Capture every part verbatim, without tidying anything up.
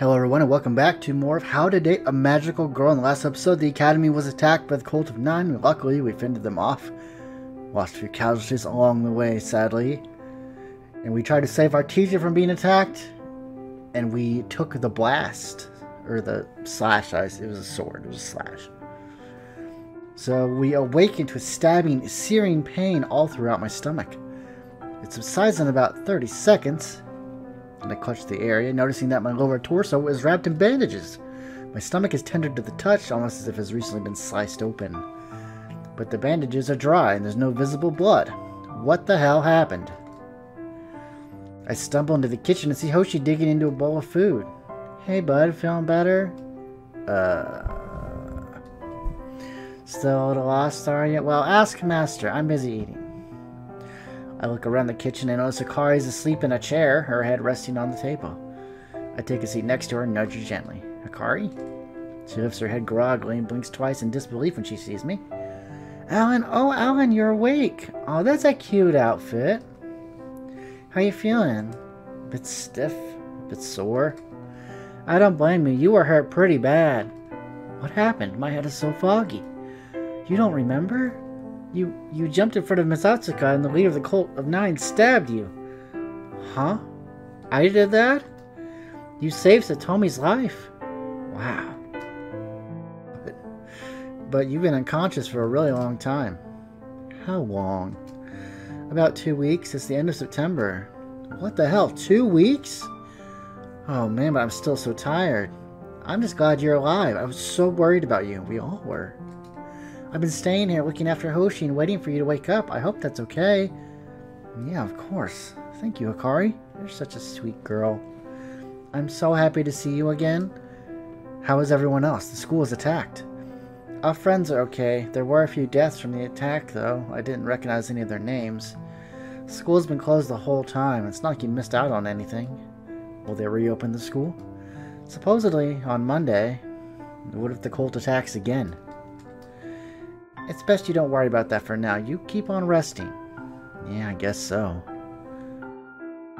Hello everyone and welcome back to more of How to Date a Magical Girl. In the last episode, the academy was attacked by the Cult of Nine. Luckily, we fended them off. Lost a few casualties along the way, sadly. And we tried to save our teacher from being attacked. And we took the blast. Or the slash, it was a sword, it was a slash. So we awakened to a stabbing, searing pain all throughout my stomach. It subsides in about thirty seconds, and I clutched the area, noticing that my lower torso is wrapped in bandages. My stomach is tender to the touch, almost as if it's recently been sliced open. But the bandages are dry, and there's no visible blood. What the hell happened? I stumble into the kitchen and see Hoshi digging into a bowl of food. Hey bud, feeling better? Uh... Still a little lost, are you? Well, ask master. I'm busy eating. I look around the kitchen and notice Akari is asleep in a chair, her head resting on the table. I take a seat next to her and nudge her gently. Akari? She lifts her head groggily and blinks twice in disbelief when she sees me. Alan, oh Alan, you're awake. Oh, that's a cute outfit. How you feeling? A bit stiff, a bit sore. I don't blame you. You were hurt pretty bad. What happened? My head is so foggy. You don't remember? You you jumped in front of Misatsuka and the leader of the Cult of Nine stabbed you. Huh? I did that? You saved Satomi's life. Wow. But you've been unconscious for a really long time. How long? About two weeks. It's the end of September. What the hell? Two weeks? Oh man, but I'm still so tired. I'm just glad you're alive. I was so worried about you. We all were. I've been staying here looking after Hoshi and waiting for you to wake up. I hope that's okay. Yeah, of course. Thank you, Akari. You're such a sweet girl. I'm so happy to see you again. How is everyone else? The school is attacked. Our friends are okay. There were a few deaths from the attack, though. I didn't recognize any of their names. The school's been closed the whole time. It's not like you missed out on anything. Will they reopen the school? Supposedly, on Monday. What if the cult attacks again? It's best you don't worry about that for now. You keep on resting. Yeah, I guess so.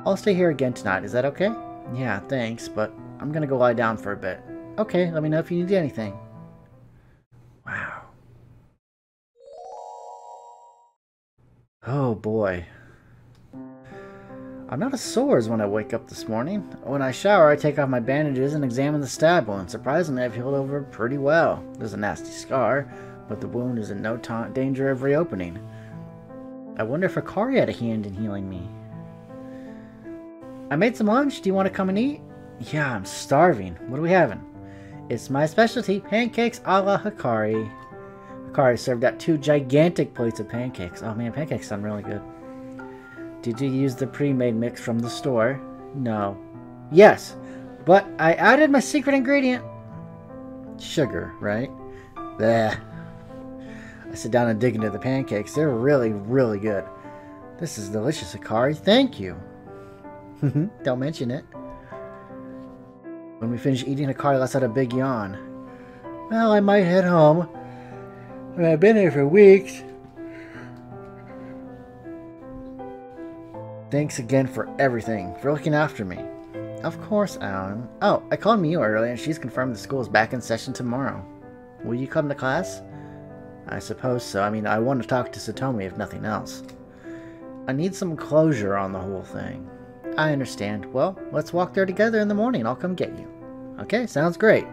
I'll stay here again tonight. Is that okay? Yeah, thanks, but I'm gonna go lie down for a bit. Okay, let me know if you need anything. Wow. Oh boy. I'm not as sore as when I wake up this morning. When I shower, I take off my bandages and examine the stab wound. Surprisingly, I've healed over pretty well. There's a nasty scar, but the wound is in no danger of reopening. I wonder if Akari had a hand in healing me. I made some lunch. Do you want to come and eat? Yeah, I'm starving. What are we having? It's my specialty, pancakes a la Akari. Akari served out two gigantic plates of pancakes. Oh man, pancakes sound really good. Did you use the pre-made mix from the store? No. Yes, but I added my secret ingredient. Sugar, right? Bleh. I sit down and dig into the pancakes. They're really, really good. This is delicious, Akari. Thank you. Don't mention it. When we finish eating, Akari lets out a big yawn. Well, I might head home. But I've been here for weeks. Thanks again for everything, for looking after me. Of course, Alan. Oh, I called Miyu earlier, and she's confirmed the school is back in session tomorrow. Will you come to class? I suppose so. I mean, I want to talk to Satomi if nothing else. I need some closure on the whole thing. I understand. Well, let's walk there together in the morning. I'll come get you. Okay, sounds great.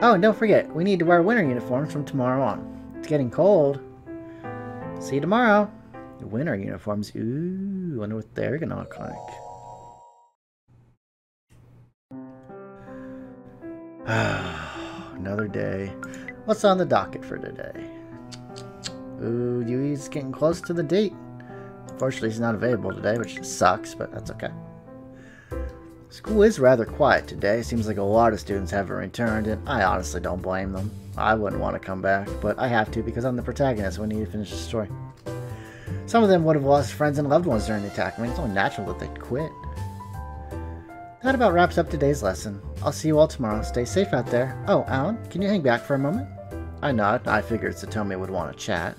Oh, and don't forget, we need to wear winter uniforms from tomorrow on. It's getting cold. See you tomorrow. Winter uniforms. Ooh, wonder what they're gonna look like. Another day. What's on the docket for today? Ooh, Yui's getting close to the date. Unfortunately, he's not available today, which sucks, but that's okay. School is rather quiet today. Seems like a lot of students haven't returned, and I honestly don't blame them. I wouldn't want to come back, but I have to because I'm the protagonist. We need to finish the story. Some of them would have lost friends and loved ones during the attack. I mean, it's only natural that they'd quit. That about wraps up today's lesson. I'll see you all tomorrow. Stay safe out there. Oh, Alan, can you hang back for a moment? I nod. I figured Satomi would want to chat.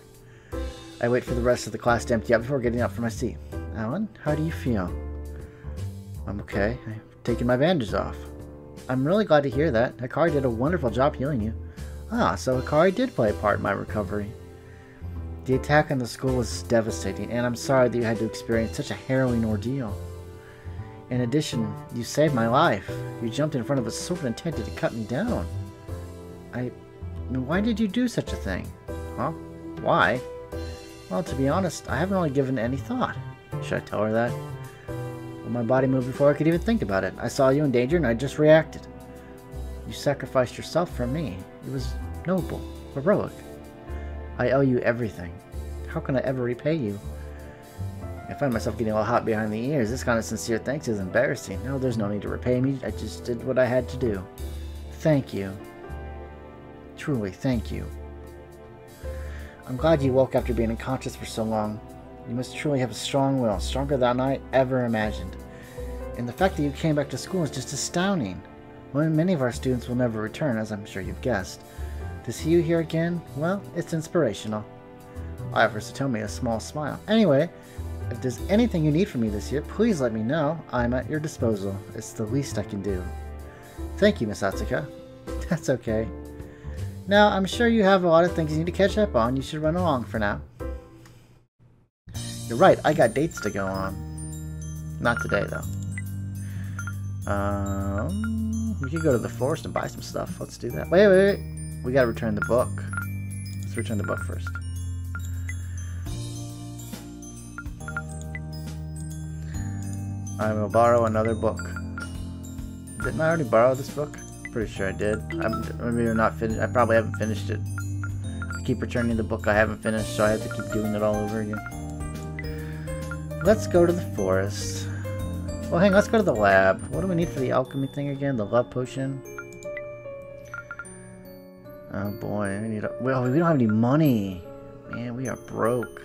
I wait for the rest of the class to empty out before getting up from my seat. Alan, how do you feel? I'm okay. I've taken my bandages off. I'm really glad to hear that. Hikari did a wonderful job healing you. Ah, so Hikari did play a part in my recovery. The attack on the school was devastating, and I'm sorry that you had to experience such a harrowing ordeal. In addition, you saved my life. You jumped in front of a sword intended to cut me down. I... Why did you do such a thing? Huh? Why? Well, to be honest, I haven't really given any thought. Should I tell her that? Well, my body moved before I could even think about it. I saw you in danger and I just reacted. You sacrificed yourself for me. It was noble, heroic. I owe you everything. How can I ever repay you? I find myself getting a little hot behind the ears. This kind of sincere thanks is embarrassing. No, there's no need to repay me. I just did what I had to do. Thank you. Truly, thank you. I'm glad you woke after being unconscious for so long. You must truly have a strong will, stronger than I ever imagined. And the fact that you came back to school is just astounding. Well, many of our students will never return, as I'm sure you've guessed. To see you here again, well, it's inspirational. I offer Satomi a small smile. Anyway, if there's anything you need from me this year, please let me know. I'm at your disposal. It's the least I can do. Thank you, Misatsuka. That's okay. Now, I'm sure you have a lot of things you need to catch up on. You should run along for now. You're right, I got dates to go on. Not today, though. Um, we could go to the forest and buy some stuff. Let's do that. Wait, wait, wait. We gotta return the book. Let's return the book first. I will borrow another book. Didn't I already borrow this book? Pretty sure I did. I'm maybe not finished. I probably haven't finished it. I keep returning the book I haven't finished, so I have to keep doing it all over again. Let's go to the forest. Well, hang on, let's go to the lab. What do we need for the alchemy thing again? The love potion? Oh boy, we need a... Well, we don't have any money. Man, we are broke.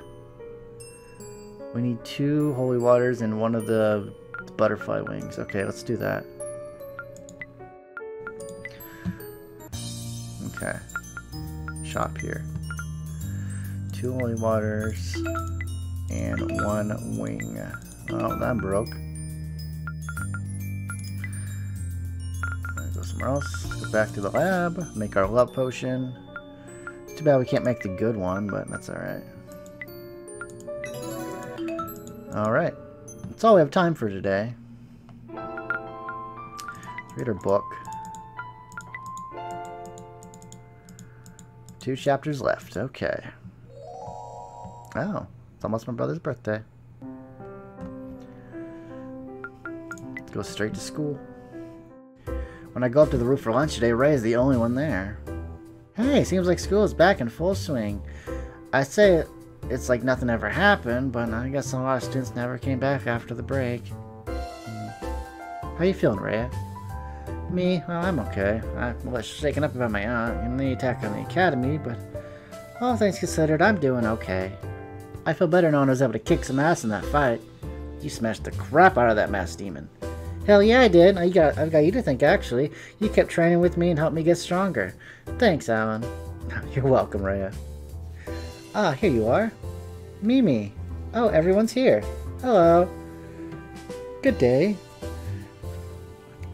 We need two holy waters and one of the butterfly wings. Okay, let's do that. Okay. Shop here. Two holy waters... and one wing. Oh, that broke. Go somewhere else. Go back to the lab. Make our love potion. It's too bad we can't make the good one, but that's alright. Alright. That's all we have time for today. Let's read our book. Two chapters left. Okay. Oh. It's almost my brother's birthday. Let's go straight to school. When I go up to the roof for lunch today, Rei is the only one there. Hey, seems like school is back in full swing. I say it's like nothing ever happened, but I guess a lot of students never came back after the break. How you feeling, Rei? Me? Well, I'm okay. I'm a little shaken up about my aunt and the attack on the academy, but all things considered, I'm doing okay. I feel better knowing I was able to kick some ass in that fight. You smashed the crap out of that masked demon. Hell yeah, I did. I got, I've got you to thank, actually. You kept training with me and helped me get stronger. Thanks, Alan. You're welcome, Rhea. Ah, here you are. Mimi. Oh, everyone's here. Hello. Good day.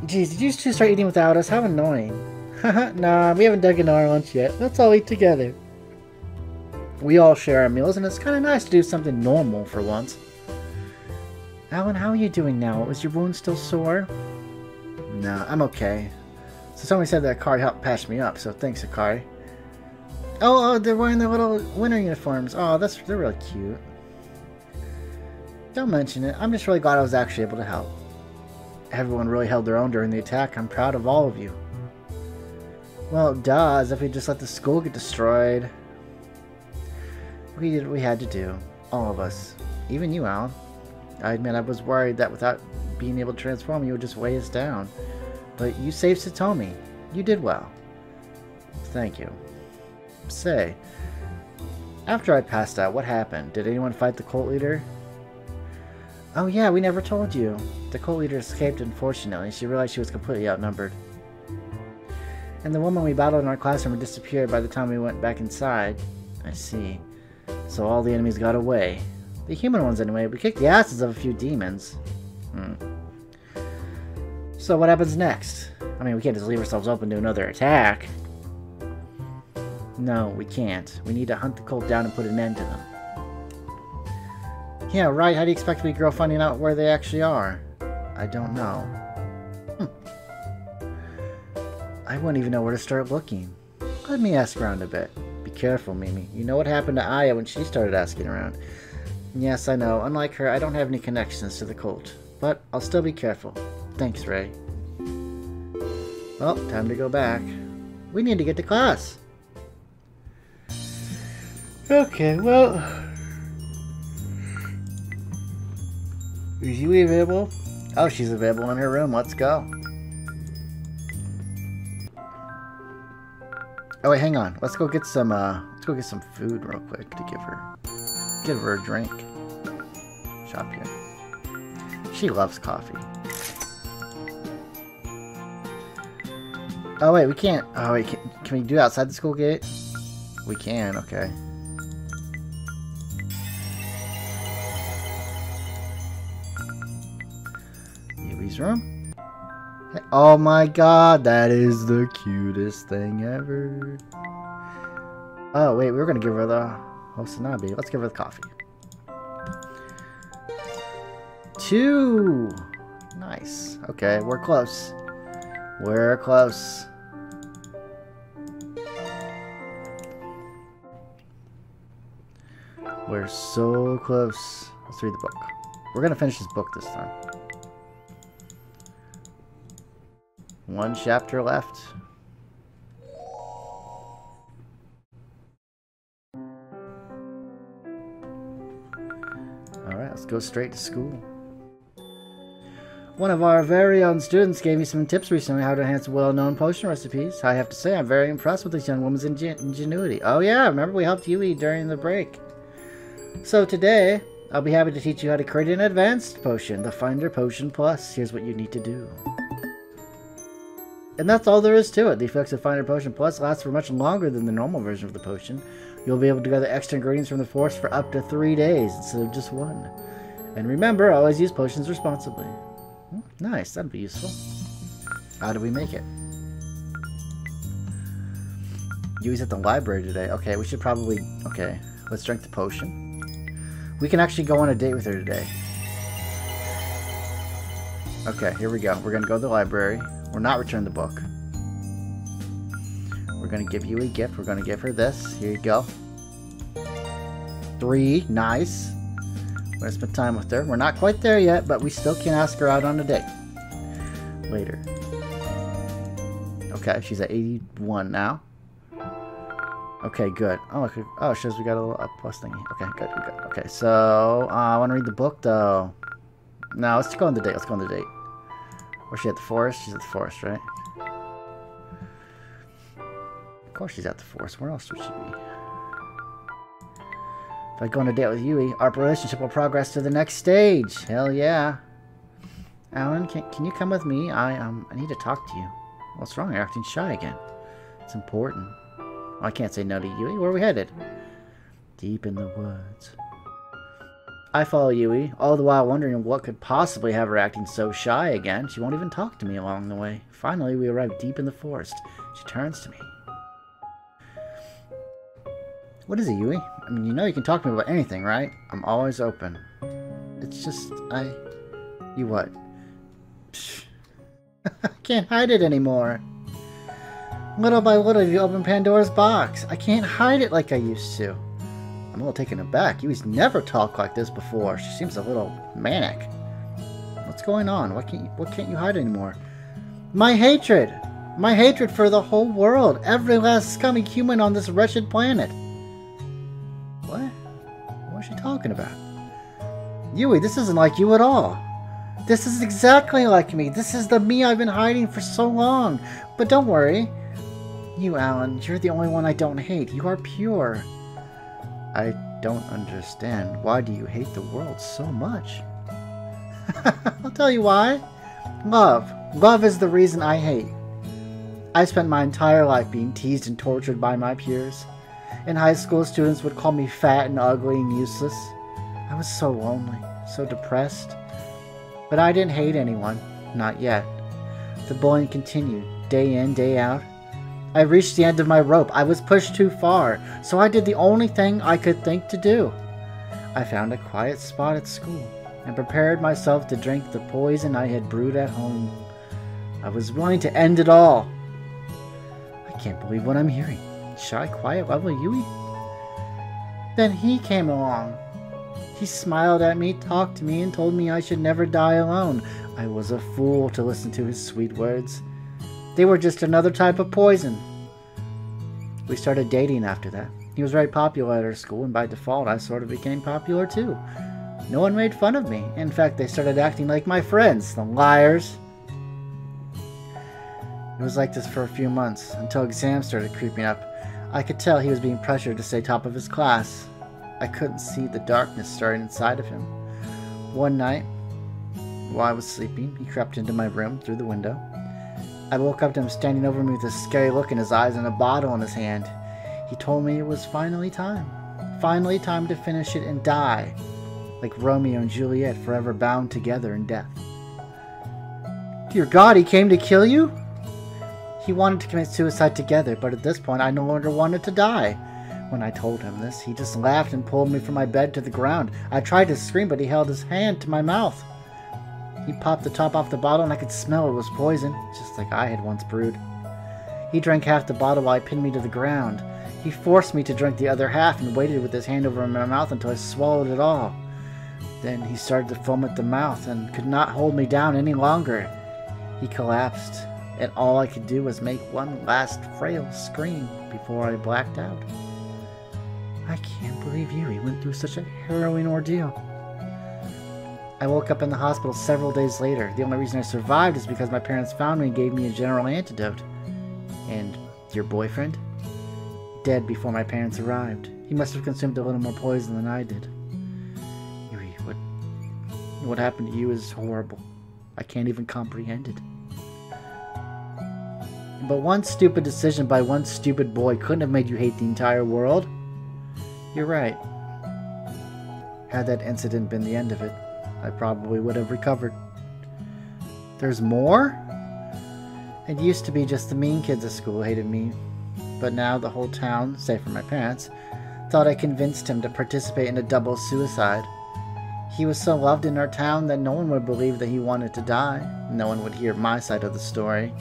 Geez, did you two start eating without us? How annoying. Haha, nah, we haven't dug into our lunch yet. Let's all eat together. We all share our meals, and it's kind of nice to do something normal for once. Alan, how are you doing now? Is your wound still sore? No, I'm okay. So somebody said that Akari helped patch me up, so thanks, Akari. Oh, oh, they're wearing their little winter uniforms. Oh, that's they're really cute. Don't mention it. I'm just really glad I was actually able to help. Everyone really held their own during the attack. I'm proud of all of you. Well, duh, as if we just let the school get destroyed. We did what we had to do. All of us. Even you, Alan. I admit I was worried that without being able to transform, you would just weigh us down. But you saved Satomi. You did well. Thank you. Say, after I passed out, what happened? Did anyone fight the cult leader? Oh yeah, we never told you. The cult leader escaped, unfortunately. She realized she was completely outnumbered. And the woman we battled in our classroom had disappeared by the time we went back inside. I see. So all the enemies got away. The human ones anyway. We kicked the asses of a few demons. Hmm. So what happens next? I mean, we can't just leave ourselves open to another attack. No, we can't. We need to hunt the cult down and put an end to them. Yeah, right. How do you expect we grow finding out where they actually are? I don't know. Hm. I wouldn't even know where to start looking. Let me ask around a bit. Be careful, Mimi. You know what happened to Aya when she started asking around. Yes, I know. Unlike her, I don't have any connections to the cult. But I'll still be careful. Thanks, Rei. Well, time to go back. We need to get to class. Okay, well... Is Yui available? Oh, she's available in her room. Let's go. Oh, wait, hang on. Let's go get some, uh... Let's go get some food real quick to give her... Give her a drink. Shop here. She loves coffee. Oh, wait, we can't... Oh, wait, can, can we do outside the school gate? We can, okay. Yui's room. Oh my god, that is the cutest thing ever. Oh, wait, we were gonna give her the Hosanabe. Let's give her the coffee. Two! Nice. Okay, we're close. We're close. We're so close. Let's read the book. We're gonna finish this book this time. One chapter left. Alright, let's go straight to school. One of our very own students gave me some tips recently how to enhance well-known potion recipes. I have to say, I'm very impressed with this young woman's ingen ingenuity. Oh yeah, remember we helped Yui during the break. So today, I'll be happy to teach you how to create an advanced potion, the Finder Potion Plus. Here's what you need to do. And that's all there is to it. The effects of Finder Potion Plus last for much longer than the normal version of the potion. You'll be able to gather extra ingredients from the forest for up to three days instead of just one. And remember, always use potions responsibly. Oh, nice, that'd be useful. How do we make it? Yui's at the library today. Okay, we should probably... Okay, let's drink the potion. We can actually go on a date with her today. Okay, here we go. We're going to go to the library. We're not returning the book. We're going to give you a gift. We're going to give her this. Here you go. Three. Nice. We're going to spend time with her. We're not quite there yet, but we still can ask her out on a date. Later. Okay, she's at eighty-one now. Okay, good. Oh, okay. Oh, it shows we got a little up plus thingy. Okay, good, good, good. Okay, so uh, I want to read the book, though. No, let's go on the date. Let's go on the date. Was she at the forest? She's at the forest, right? Of course she's at the forest. Where else would she be? If I go on a date with Yui, our relationship will progress to the next stage. Hell yeah. Alan, can, can you come with me? I um, I need to talk to you. What's wrong? You're acting shy again. It's important. I can't say no to Yui. Where are we headed? Deep in the woods. I follow Yui, all the while wondering what could possibly have her acting so shy again. She won't even talk to me along the way. Finally, we arrive deep in the forest. She turns to me. What is it, Yui? I mean, you know you can talk to me about anything, right? I'm always open. It's just, I... You what? I can't hide it anymore. Little by little, you open Pandora's box. I can't hide it like I used to. I'm a little taken aback. Yui's never talked like this before. She seems a little manic. What's going on? Why can't you, what can't you hide anymore? My hatred! My hatred for the whole world! Every last scummy human on this wretched planet! What? What is she talking about? Yui, this isn't like you at all. This is exactly like me. This is the me I've been hiding for so long. But don't worry. You, Alan, you're the only one I don't hate. You are pure. I don't understand. Why do you hate the world so much? I'll tell you why. Love. Love is the reason I hate. I spent my entire life being teased and tortured by my peers. In high school, students would call me fat and ugly and useless. I was so lonely, so depressed. But I didn't hate anyone. Not yet. The bullying continued, day in, day out. I reached the end of my rope. I was pushed too far, so I did the only thing I could think to do. I found a quiet spot at school and prepared myself to drink the poison I had brewed at home. I was willing to end it all. I can't believe what I'm hearing. Shy, quiet, lovely Yui. Then he came along. He smiled at me, talked to me, and told me I should never die alone. I was a fool to listen to his sweet words. They were just another type of poison. We started dating after that. He was very popular at our school, and by default, I sort of became popular too. No one made fun of me. In fact, they started acting like my friends, the liars. It was like this for a few months, until exams started creeping up. I could tell he was being pressured to stay top of his class. I couldn't see the darkness starting inside of him. One night, while I was sleeping, he crept into my room through the window. I woke up to him standing over me with a scary look in his eyes and a bottle in his hand. He told me it was finally time. Finally time to finish it and die. Like Romeo and Juliet, forever bound together in death. Dear God, he came to kill you? He wanted to commit suicide together, but at this point I no longer wanted to die. When I told him this, he just laughed and pulled me from my bed to the ground. I tried to scream, but he held his hand to my mouth. He popped the top off the bottle and I could smell it was poison, just like I had once brewed. He drank half the bottle while he pinned me to the ground. He forced me to drink the other half and waited with his hand over my mouth until I swallowed it all. Then he started to foam at the mouth and could not hold me down any longer. He collapsed, and all I could do was make one last frail scream before I blacked out. I can't believe Yui went through such a harrowing ordeal. I woke up in the hospital several days later. The only reason I survived is because my parents found me and gave me a general antidote. And your boyfriend? Dead before my parents arrived. He must have consumed a little more poison than I did. Yui, what, what happened to you is horrible. I can't even comprehend it. But one stupid decision by one stupid boy couldn't have made you hate the entire world. You're right. Had that incident been the end of it, I probably would have recovered. There's more? It used to be just the mean kids at school hated me, but now the whole town, save for my parents, thought I convinced him to participate in a double suicide. He was so loved in our town that no one would believe that he wanted to die. No one would hear my side of the story.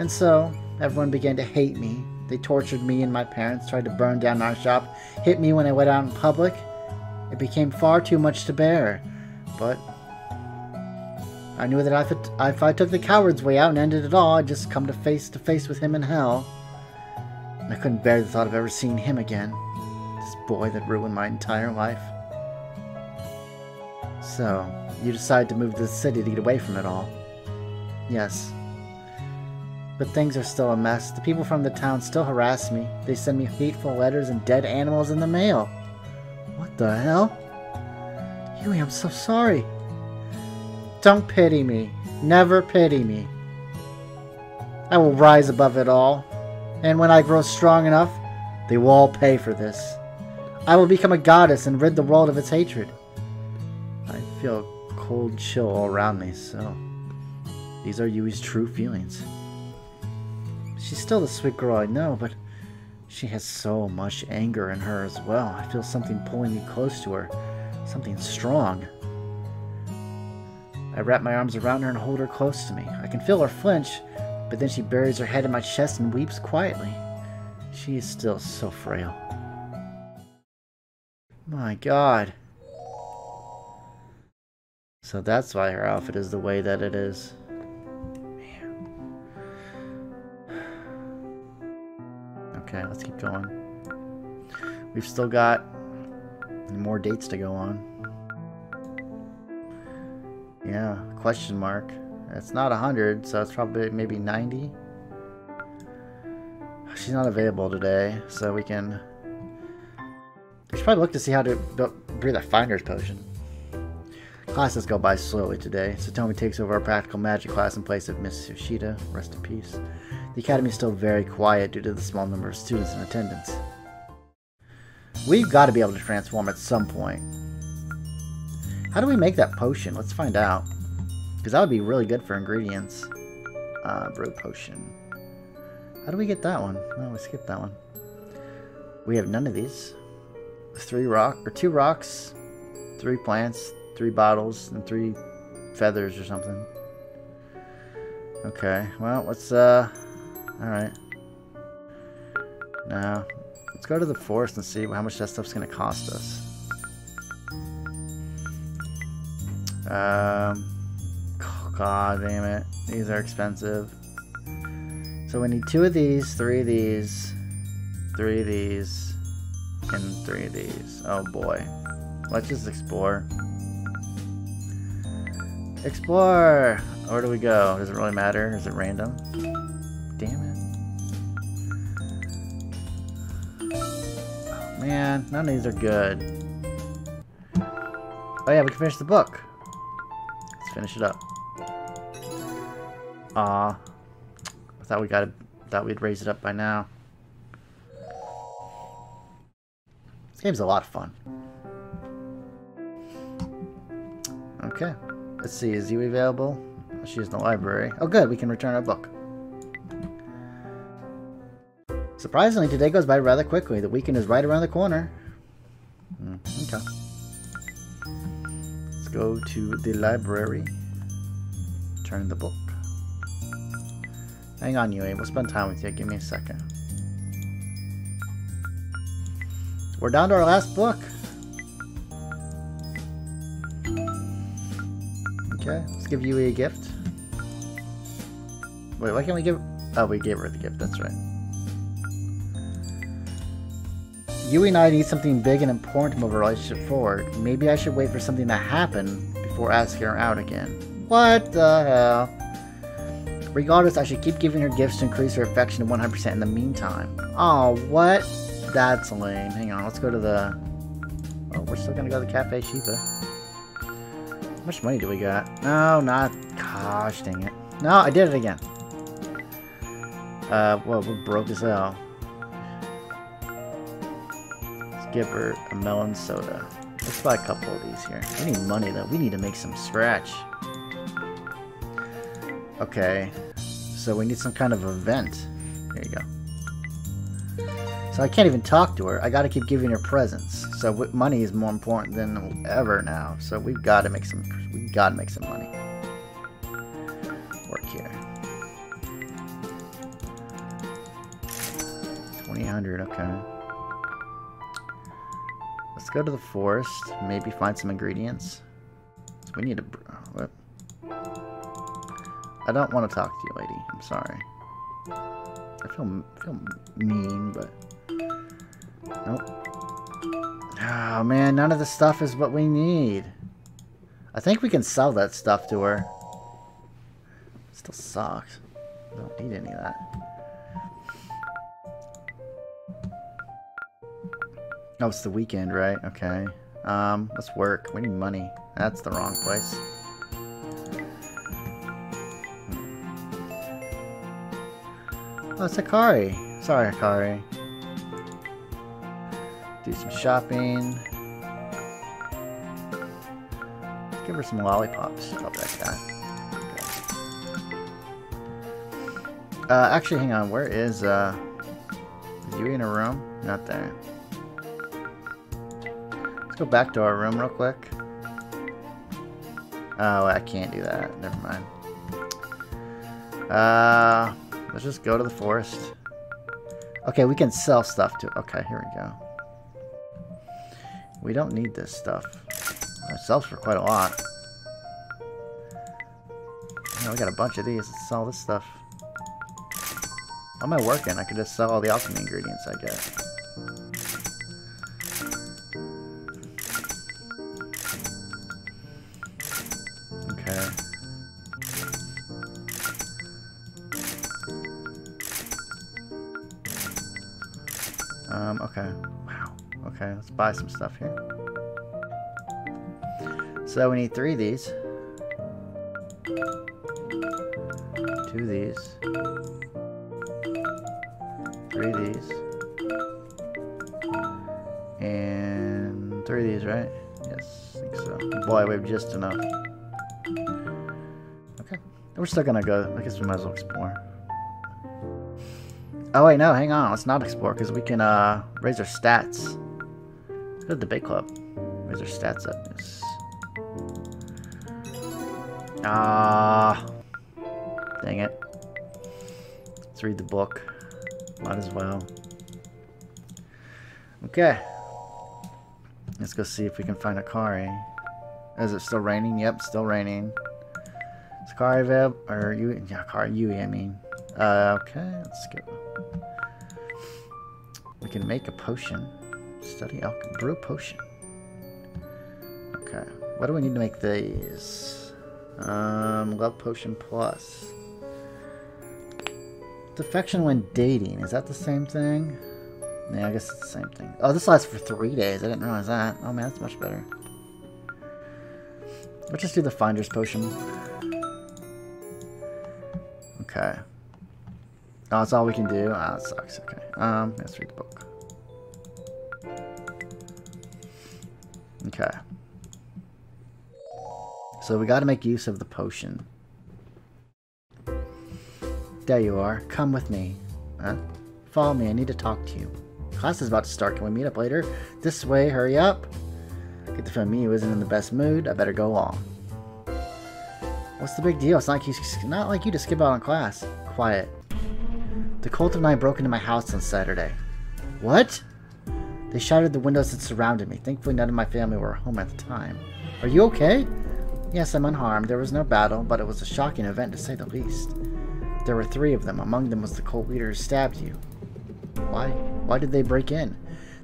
And so, everyone began to hate me. They tortured me and my parents, tried to burn down our shop, hit me when I went out in public. It became far too much to bear. But I knew that if, it, if I took the coward's way out and ended it all, I'd just come to face to face with him in hell. And I couldn't bear the thought of ever seeing him again. This boy that ruined my entire life. So, you decided to move to the city to get away from it all. Yes. But things are still a mess. The people from the town still harass me. They send me hateful letters and dead animals in the mail. What the hell? Yui, I'm so sorry. Don't pity me. Never pity me. I will rise above it all. And when I grow strong enough, they will all pay for this. I will become a goddess and rid the world of its hatred. I feel a cold chill all around me, so these are Yui's true feelings. She's still the sweet girl I know, but she has so much anger in her as well. I feel something pulling me close to her. Something strong. I wrap my arms around her and hold her close to me. I can feel her flinch, but then she buries her head in my chest and weeps quietly. She is still so frail. My God. So that's why her outfit is the way that it is. Man. Okay, let's keep going. We've still got more dates to go on. Yeah, question mark. It's not one hundred, so it's probably maybe ninety. She's not available today, so we can... We should probably look to see how to brew that Finder's Potion. Classes go by slowly today. Satomi takes over our Practical Magic class in place of Miss Yoshida. Rest in peace. The academy is still very quiet due to the small number of students in attendance. We've got to be able to transform at some point. How do we make that potion? Let's find out. Because that would be really good for ingredients. uh, brew potion. How do we get that one? No, we skipped that one. We have none of these. Three rock or two rocks, three plants, three bottles, and three feathers or something. Okay. Well, let's uh. All right. Now, let's go to the forest and see how much that stuff's gonna cost us. Um. Oh, God damn it! These are expensive. So we need two of these, three of these, three of these, and three of these. Oh boy. Let's just explore. Explore! Where do we go? Does it really matter? Is it random? Damn it. Oh man, none of these are good. Oh yeah, we can finish the book. Let's finish it up. Aw. I thought we got it, thought we'd raise it up by now. This game's a lot of fun. Okay. Let's see, is Yui available? She's in the library. Oh good, we can return our book. Surprisingly, today goes by rather quickly. The weekend is right around the corner. Mm, okay. Let's go to the library. Turn the book. Hang on, Yui. We'll spend time with you. Give me a second. We're down to our last book. Okay, let's give Yui a gift. Wait, why can't we give... Oh, we gave her the gift. That's right. Yui and I need something big and important to move our relationship forward. Maybe I should wait for something to happen before asking her out again. What the hell? Regardless, I should keep giving her gifts to increase her affection to one hundred percent in the meantime. Oh, what? That's lame. Hang on, let's go to the... Oh, we're still gonna go to the Cafe Shiba. How much money do we got? No, not... Gosh, dang it. No, I did it again. Uh, well, we're broke as hell. Let's give her a melon soda. Let's buy a couple of these here. We need money, though. We need to make some scratch. Okay, so we need some kind of event. There you go. So I can't even talk to her. I gotta keep giving her presents. So money is more important than ever now. So we've gotta make some. We gotta make some money. Work here. Twenty hundred. Okay. Let's go to the forest. Maybe find some ingredients. We need a. What? I don't want to talk to you, lady. I'm sorry. I feel, feel mean, but... Nope. Oh, man. None of the stuff is what we need. I think we can sell that stuff to her. It still sucks. I don't need any of that. Oh, it's the weekend, right? Okay. Um, let's work. We need money. That's the wrong place. Oh, it's Akari. Sorry, Akari. Do some shopping. Let's give her some lollipops. Oh, that guy. Uh, actually, hang on. Where is, uh... Is Yui in her room? Not there. Let's go back to our room real quick. Oh, I can't do that. Never mind. Uh... Let's just go to the forest. Okay, we can sell stuff to... Okay, here we go. We don't need this stuff. It sells for quite a lot. Oh, we got a bunch of these. Let's sell this stuff. How am I working? I could just sell all the alchemy ingredients, I guess. Buy some stuff here. So we need three of these. Two of these. Three of these. And three of these, right? Yes, I think so. Boy, we have just enough. Okay. We're still gonna go. I guess we might as well explore. Oh wait, no, hang on. Let's not explore because we can uh, raise our stats. Go to the debate club. Raise our stats up. Yes. Ah, dang it. Let's read the book. Might as well. Okay. Let's go see if we can find Akari. Is it still raining? Yep, still raining. It's Akari Veb, or Yui, yeah, Akari, Yui, I mean. Uh, okay, let's skip. We can make a potion. Study alchemy. Brew a potion. Okay. What do we need to make these? Um, love potion plus. Defection when dating. Is that the same thing? Yeah, I guess it's the same thing. Oh, this lasts for three days. I didn't realize that. Oh, man, that's much better. Let's just do the Finder's Potion. Okay. Oh, that's all we can do? Ah, oh, that sucks. Okay. Um, let's read the book. Okay. So we gotta make use of the potion. There you are. Come with me. Huh? Follow me. I need to talk to you. Class is about to start. Can we meet up later? This way. Hurry up. Get the feeling Miyu isn't in the best mood. I better go along. What's the big deal? It's not like you, not like you to skip out on class. Quiet. The Cult of Nine broke into my house on Saturday. What? They shattered the windows that surrounded me. Thankfully, none of my family were home at the time. Are you okay? Yes, I'm unharmed. There was no battle, but it was a shocking event to say the least. There were three of them. Among them was the cult leader who stabbed you. Why? Why did they break in?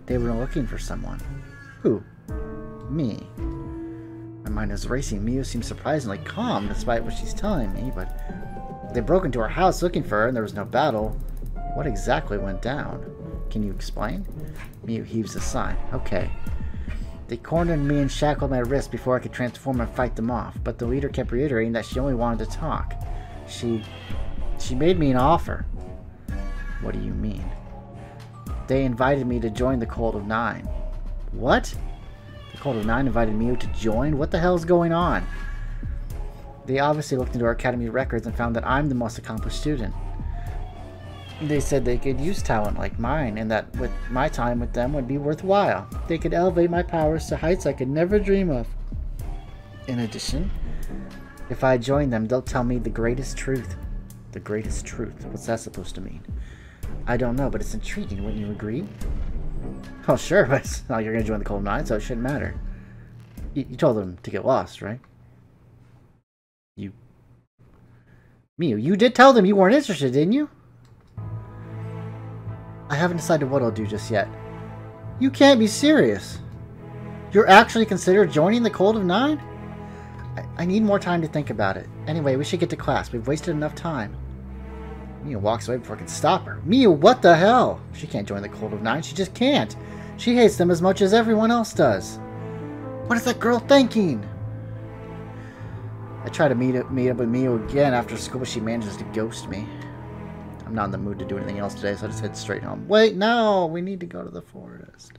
They were looking for someone. Who? Me. My mind is racing. Miyu seems surprisingly calm despite what she's telling me, but they broke into her house looking for her and there was no battle. What exactly went down? Can you explain? Miyu heaves a sigh. Okay. They cornered me and shackled my wrist before I could transform and fight them off, but the leader kept reiterating that she only wanted to talk. She... she made me an offer. What do you mean? They invited me to join the Cult of Nine. What? The Cult of Nine invited Miyu to join? What the hell's going on? They obviously looked into our academy records and found that I'm the most accomplished student. They said they could use talent like mine and that with my time with them would be worthwhile. They could elevate my powers to heights I could never dream of. In addition, if I join them, they'll tell me the greatest truth. The greatest truth. What's that supposed to mean? I don't know, but it's intriguing. Wouldn't you agree? Oh, sure, but oh, you're going to join the Cult of Nine, so it shouldn't matter. You, you told them to get lost, right? You... Miyu, you did tell them you weren't interested, didn't you? I haven't decided what I'll do just yet. You can't be serious. You're actually considering joining the Cult of Nine? I, I need more time to think about it. Anyway, we should get to class. We've wasted enough time. Miyu walks away before I can stop her. Miyu, what the hell? She can't join the Cult of Nine. She just can't. She hates them as much as everyone else does. What is that girl thinking? I try to meet up, meet up with Miyu again after school, but she manages to ghost me. I'm not in the mood to do anything else today, so I just head straight home. Wait, no! We need to go to the forest.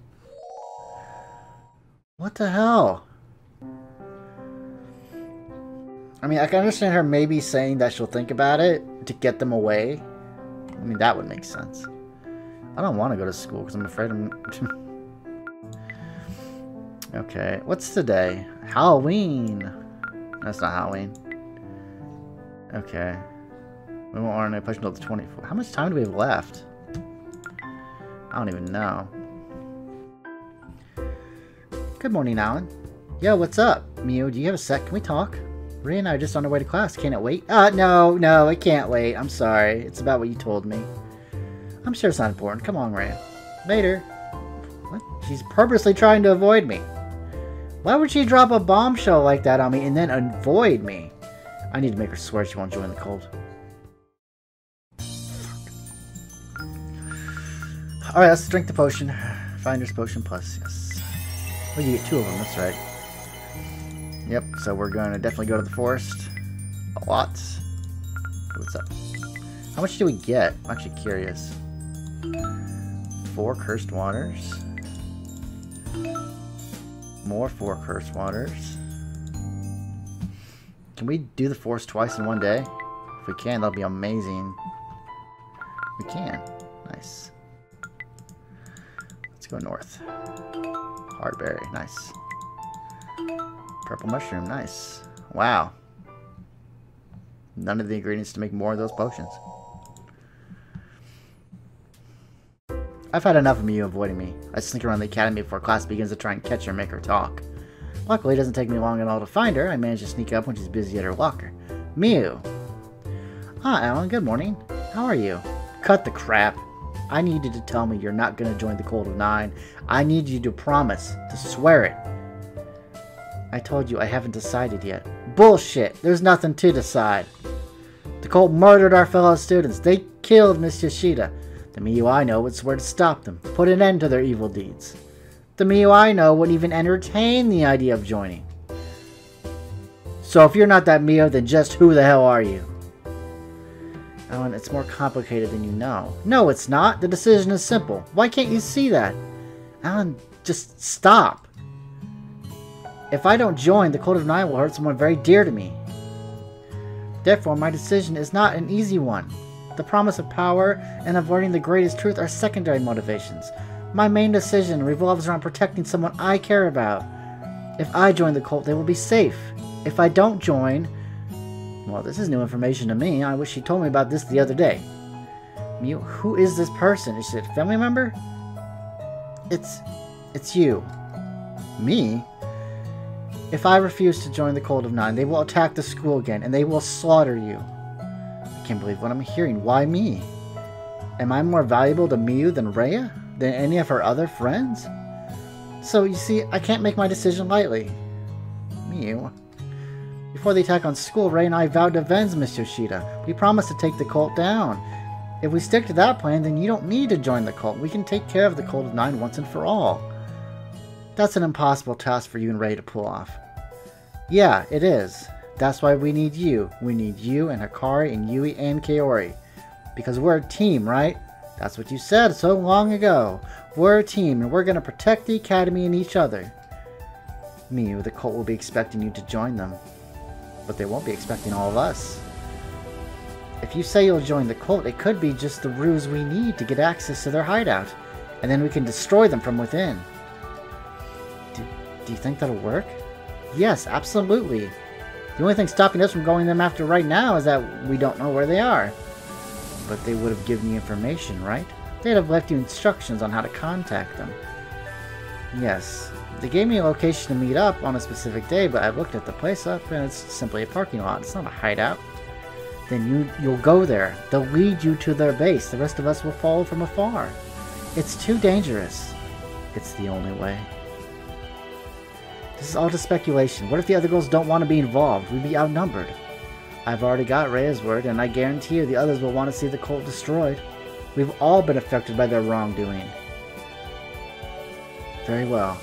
What the hell? I mean, I can understand her maybe saying that she'll think about it to get them away. I mean, that would make sense. I don't want to go to school because I'm afraid I'm... Okay, what's today? Halloween! That's not Halloween. Okay. We won't earn a potion until the twenty-fourth. How much time do we have left? I don't even know. Good morning, Alan. Yo, what's up? Miyu, do you have a sec? Can we talk? Rei and I are just on our way to class. Can it wait? Uh, no, no, I can't wait. I'm sorry. It's about what you told me. I'm sure it's not important. Come on, Rei. Later. What? She's purposely trying to avoid me. Why would she drop a bombshell like that on me and then avoid me? I need to make her swear she won't join the cult. Alright, let's drink the potion. Finder's Potion Plus, yes. Well, you get two of them, that's right. Yep, so we're going to definitely go to the forest. A lot. What's up? How much do we get? I'm actually curious. Four Cursed Waters. More four Cursed Waters. Can we do the forest twice in one day? If we can, that'll be amazing. We can. Nice. Let's go north. Hardberry. Nice. Purple mushroom. Nice. Wow. None of the ingredients to make more of those potions. I've had enough of Miyu avoiding me. I sneak around the academy before class begins to try and catch her and make her talk. Luckily, it doesn't take me long at all to find her. I manage to sneak up when she's busy at her locker. Miyu! Hi, Alan. Good morning. How are you? Cut the crap. I need you to tell me you're not going to join the Cult of Nine. I need you to promise. To swear it. I told you I haven't decided yet. Bullshit. There's nothing to decide. The Cult murdered our fellow students. They killed Miss Yoshida. The Miyu I know would swear to stop them, to put an end to their evil deeds. The Miyu I know wouldn't even entertain the idea of joining. So if you're not that Miyu, then just who the hell are you? Alan, it's more complicated than you know. No, it's not. The decision is simple. Why can't you see that? Alan, just stop. If I don't join, the Cult of Nine will hurt someone very dear to me. Therefore, my decision is not an easy one. The promise of power and of learning the greatest truth are secondary motivations. My main decision revolves around protecting someone I care about. If I join the cult, they will be safe. If I don't join... Well, this is new information to me. I wish she told me about this the other day. Miyu, who is this person? Is she a family member? It's... it's you. Me? If I refuse to join the Cult of Nine, they will attack the school again, and they will slaughter you. I can't believe what I'm hearing. Why me? Am I more valuable to Miyu than Rei? Than any of her other friends? So, you see, I can't make my decision lightly. Miyu. Before the attack on school, Rei and I vowed to avenge Miss Yoshida. We promised to take the cult down. If we stick to that plan, then you don't need to join the cult. We can take care of the Cult of Nine once and for all. That's an impossible task for you and Rei to pull off. Yeah, it is. That's why we need you. We need you and Hikari and Yui and Kaori. Because we're a team, right? That's what you said so long ago. We're a team, and we're going to protect the academy and each other. Miyu, the cult will be expecting you to join them. But they won't be expecting all of us. If you say you'll join the cult, it could be just the ruse we need to get access to their hideout. And then we can destroy them from within. Do, do you think that'll work? Yes, absolutely. The only thing stopping us from going them after right now is that we don't know where they are. But they would have given you information, right? They'd have left you instructions on how to contact them. Yes. They gave me a location to meet up on a specific day, but I've looked at the place up and it's simply a parking lot. It's not a hideout. Then you, you'll go there. They'll lead you to their base. The rest of us will follow from afar. It's too dangerous. It's the only way. This is all just speculation. What if the other girls don't want to be involved? We'd be outnumbered. I've already got Rei's word, and I guarantee you the others will want to see the cult destroyed. We've all been affected by their wrongdoing. Very well.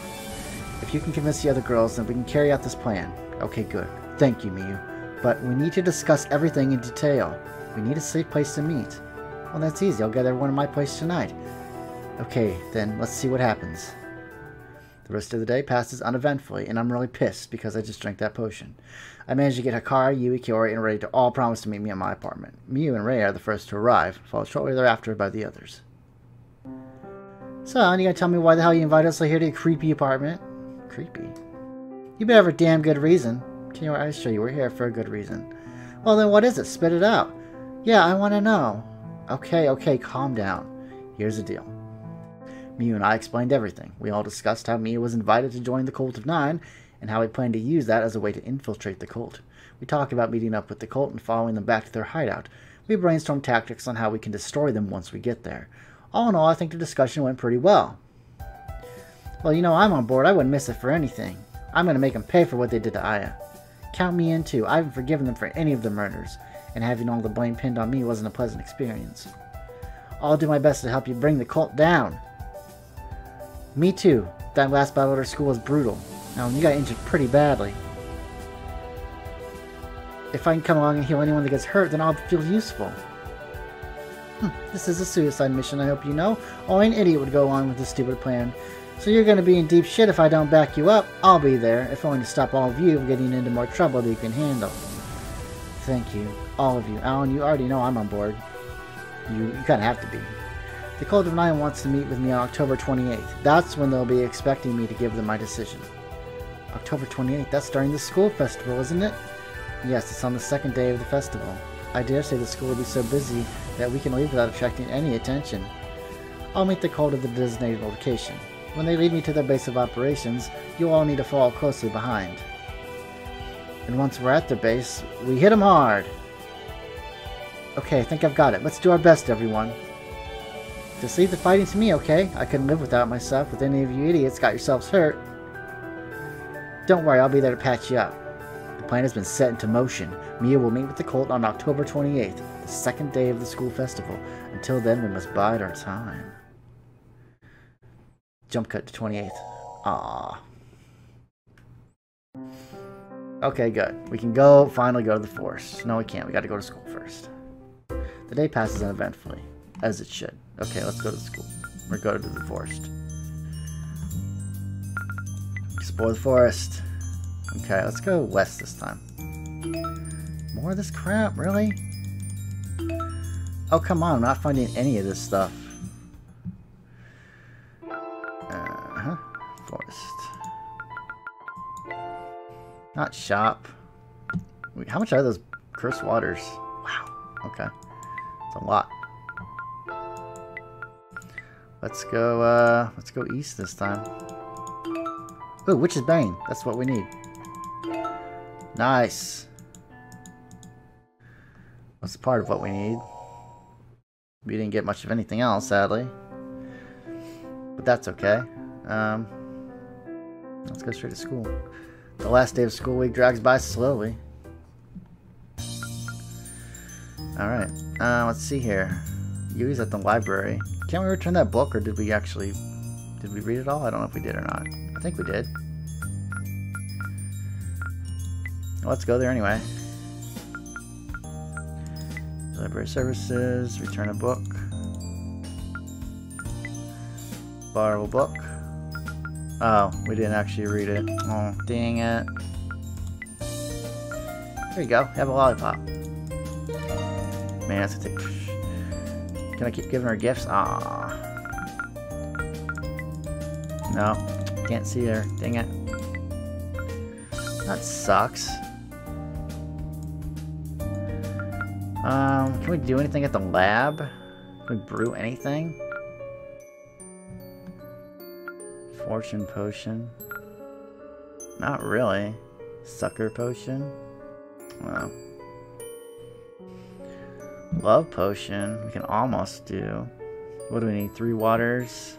If you can convince the other girls, then we can carry out this plan. Okay, good. Thank you, Miyu. But we need to discuss everything in detail. We need a safe place to meet. Well, that's easy. I'll get everyone in my place tonight. Okay, then let's see what happens. The rest of the day passes uneventfully, and I'm really pissed because I just drank that potion. I managed to get Hikari, Yui, Kaori, and Rei to all promise to meet me at my apartment. Miyu and Rei are the first to arrive, followed shortly thereafter by the others. So, Alan, you gonna tell me why the hell you invited us here to your creepy apartment? Creepy? You better have a damn good reason. Can your eyes show you we're here for a good reason? Well, then what is it? Spit it out. Yeah, I want to know. Okay, okay, calm down. Here's the deal. Miyu and I explained everything. We all discussed how Miyu was invited to join the Cult of Nine, and how we planned to use that as a way to infiltrate the cult. We talked about meeting up with the cult and following them back to their hideout. We brainstormed tactics on how we can destroy them once we get there. All in all, I think the discussion went pretty well. Well, you know, I'm on board. I wouldn't miss it for anything. I'm going to make them pay for what they did to Aya. Count me in, too. I haven't forgiven them for any of the murders, and having all the blame pinned on me wasn't a pleasant experience. I'll do my best to help you bring the cult down. Me too. That last battle at our school was brutal. Now, you got injured pretty badly. If I can come along and heal anyone that gets hurt, then I'll feel useful. Hm, this is a suicide mission, I hope you know. Only an idiot would go along with this stupid plan. So you're going to be in deep shit if I don't back you up. I'll be there, if only to stop all of you from getting into more trouble than you can handle. Thank you. All of you. Alan, you already know I'm on board. You, you kind of have to be. The Cult of Nine wants to meet with me on October twenty-eighth. That's when they'll be expecting me to give them my decision. October twenty-eighth? That's during the school festival, isn't it? Yes, it's on the second day of the festival. I dare say the school will be so busy that we can leave without attracting any attention. I'll meet the Cult at the designated location. When they lead me to their base of operations, you'll all need to follow closely behind. And once we're at their base, we hit them hard! Okay, I think I've got it. Let's do our best, everyone. Just leave the fighting to me, okay? I couldn't live without myself with any of you idiots got yourselves hurt. Don't worry, I'll be there to patch you up. The plan has been set into motion. Miyu will meet with the Cult on October twenty-eighth, the second day of the school festival. Until then, we must bide our time. Jump cut to twenty-eighth. Ah. Okay, good. We can go, finally go to the forest. No, we can't. We gotta go to school first. The day passes uneventfully, as it should. Okay, let's go to the school. Or go to the forest. Explore the forest. Okay, let's go west this time. More of this crap, really? Oh, come on. I'm not finding any of this stuff. Uh-huh. Forest. Not shop. Wait, how much are those cursed waters? Wow. Okay. It's a lot. Let's go, uh, let's go east this time. Ooh, Witch's Bane. That's what we need. Nice. That's part of what we need. We didn't get much of anything else, sadly. But that's okay. Um, let's go straight to school. The last day of school week drags by slowly. Alright, uh, let's see here. Yui's at the library. Can we return that book, or did we actually... Did we read it all? I don't know if we did or not. I think we did. Let's go there anyway. Library services, return a book. Borrow a book. Oh, we didn't actually read it. Oh, dang it. There you go. Have a lollipop. Man, that's a tick. Can I keep giving her gifts? Ah. No. Can't see her. Dang it. That sucks. Um, can we do anything at the lab? Can we brew anything? Fortune potion. Not really. Sucker potion. Wow. Love potion, we can almost do. What do we need? Three waters,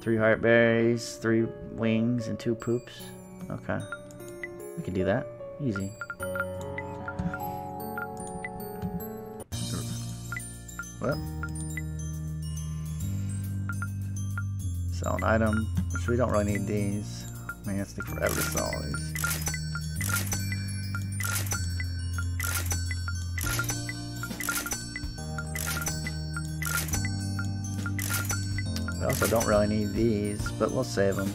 three heartberries, three wings, and two poops. Okay. We can do that. Easy. What? Sell an item, which we don't really need these. Man, it's take forever to sell all these. Also don't really need these, but we'll save them.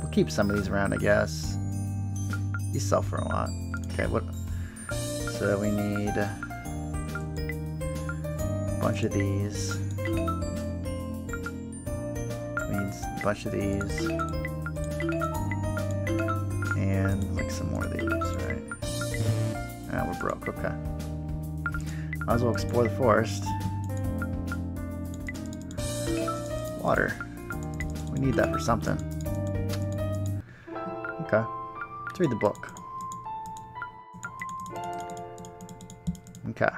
We'll keep some of these around, I guess. These sell for a lot. Okay, what? So we need a bunch of these. We need a bunch of these. And like some more of these, right? Ah, we're broke, okay. Might as well explore the forest. Water. We need that for something. Okay. Let's read the book. Okay.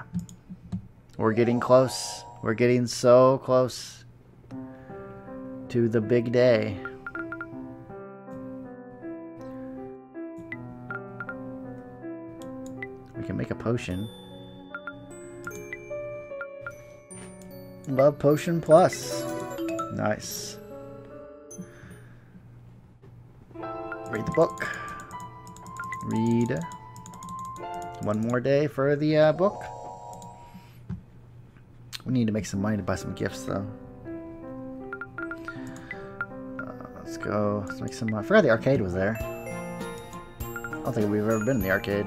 We're getting close. We're getting so close to the big day. We can make a potion. Love potion plus. Nice. Read the book. Read. One more day for the uh, book. We need to make some money to buy some gifts, though. Uh, let's go. Let's make some money. I forgot the arcade was there. I don't think we've ever been in the arcade.